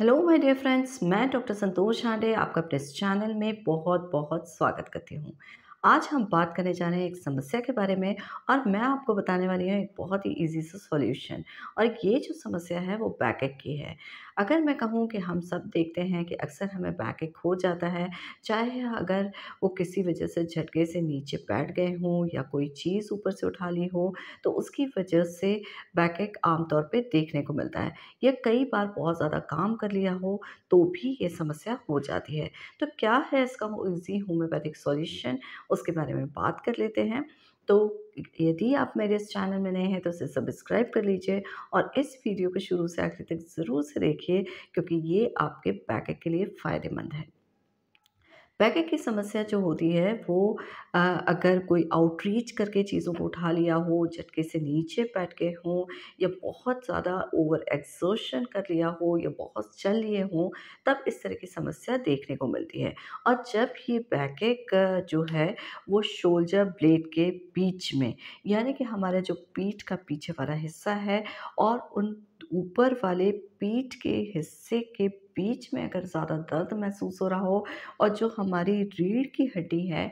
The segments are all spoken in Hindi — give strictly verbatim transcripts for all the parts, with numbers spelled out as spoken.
हेलो माय डियर फ्रेंड्स, मैं डॉक्टर संतोष हांडे आपका प्रेस चैनल में बहुत बहुत स्वागत करती हूँ। आज हम बात करने जा रहे हैं एक समस्या के बारे में और मैं आपको बताने वाली हूँ एक बहुत ही इजी सा सॉल्यूशन। और ये जो समस्या है वो बैकएक की है। अगर मैं कहूँ कि हम सब देखते हैं कि अक्सर हमें बैकएक हो जाता है, चाहे अगर वो किसी वजह से झटके से नीचे बैठ गए हों या कोई चीज़ ऊपर से उठा ली हो, तो उसकी वजह से बैकएक आमतौर पर देखने को मिलता है। या कई बार बहुत ज़्यादा काम कर लिया हो तो भी ये समस्या हो जाती है। तो क्या है इसका ईजी होम्योपैथिक सॉल्यूशन, उसके बारे में बात कर लेते हैं। तो यदि आप मेरे इस चैनल में नए हैं तो इसे सब्सक्राइब कर लीजिए और इस वीडियो को शुरू से आखिर तक ज़रूर से देखिए, क्योंकि ये आपके बैकएक के लिए फ़ायदेमंद है। बैकएक की समस्या जो होती है वो आ, अगर कोई आउटरीच करके चीज़ों को उठा लिया हो, झटके से नीचे बैठ गए हों या बहुत ज़्यादा ओवर एक्सर्शन कर लिया हो या बहुत चल लिए हों, तब इस तरह की समस्या देखने को मिलती है। और जब ये बैकएक जो है वो शोल्डर ब्लेड के बीच में, यानी कि हमारा जो पीठ का पीछे वाला हिस्सा है और उन ऊपर वाले पीठ के हिस्से के बीच में अगर ज़्यादा दर्द महसूस हो रहा हो और जो हमारी रीढ़ की हड्डी है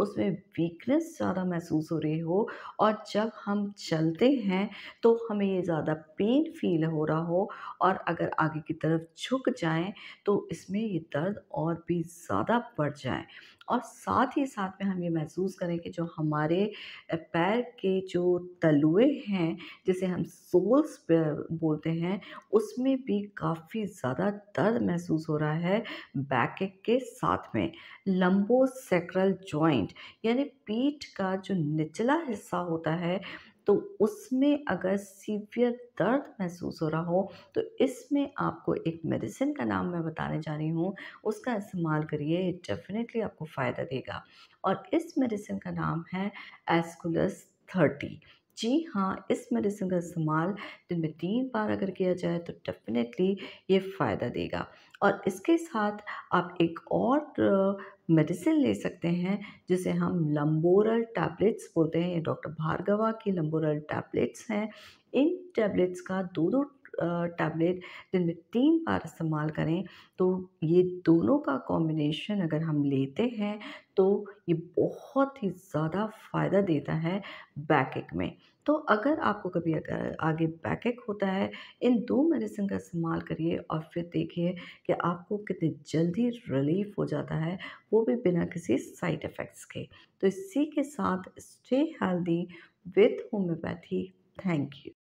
उसमें वीकनेस ज़्यादा महसूस हो रही हो और जब हम चलते हैं तो हमें ये ज़्यादा पेन फील हो रहा हो और अगर आगे की तरफ झुक जाएं तो इसमें ये दर्द और भी ज़्यादा बढ़ जाए। और साथ ही साथ में हम ये महसूस करें कि जो हमारे पैर के जो तलवे हैं, जिसे हम सोल्स बोलते हैं, उसमें भी काफ़ी ज़्यादा दर्द महसूस हो रहा है बैकएक के साथ में। लंबो सैक्रल जॉइंट यानी पीठ का जो निचला हिस्सा होता है तो उसमें अगर सीवियर दर्द महसूस हो रहा हो तो इसमें आपको एक मेडिसिन का नाम मैं बताने जा रही हूँ, उसका इस्तेमाल करिए, डेफिनेटली आपको फ़ायदा देगा। और इस मेडिसिन का नाम है एस्कुलस थर्टी। जी हाँ, इस मेडिसिन का इस्तेमाल दिन में तीन बार अगर किया जाए तो डेफिनेटली ये फ़ायदा देगा। और इसके साथ आप एक और मेडिसिन ले सकते हैं जिसे हम लंबोरल टैबलेट्स बोलते हैं। ये डॉक्टर भार्गवा की लंबोरल टैबलेट्स हैं। इन टैबलेट्स का दो दो टैबलेट दिन में तीन बार इस्तेमाल करें, तो ये दोनों का कॉम्बिनेशन अगर हम लेते हैं तो ये बहुत ही ज़्यादा फ़ायदा देता है बैकएक में। तो अगर आपको कभी अगर आगे बैकएक होता है, इन दो मेडिसिन का इस्तेमाल करिए और फिर देखिए कि आपको कितनी जल्दी रिलीफ हो जाता है, वो भी बिना किसी साइड इफ़ेक्ट्स के। तो इसी के साथ stay healthy with homoeopathy. Thank you.